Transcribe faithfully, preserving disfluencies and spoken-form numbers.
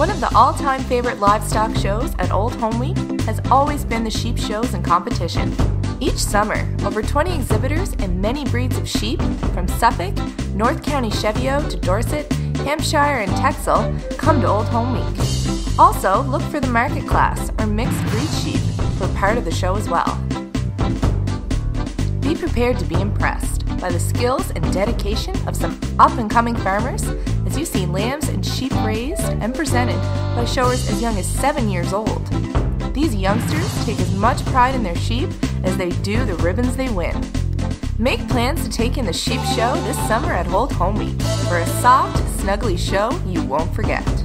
One of the all-time favorite livestock shows at Old Home Week has always been the sheep shows and competition. Each summer, over twenty exhibitors and many breeds of sheep from Suffolk, North County Cheviot to Dorset, Hampshire and Texel come to Old Home Week. Also, look for the market class or mixed breed sheep for part of the show as well. Be prepared to be impressed by the skills and dedication of some up-and-coming farmers as you see lambs and sheep raised and presented by showers as young as seven years old. These youngsters take as much pride in their sheep as they do the ribbons they win. Make plans to take in the Sheep Show this summer at Old Home Week for a soft, snuggly show you won't forget.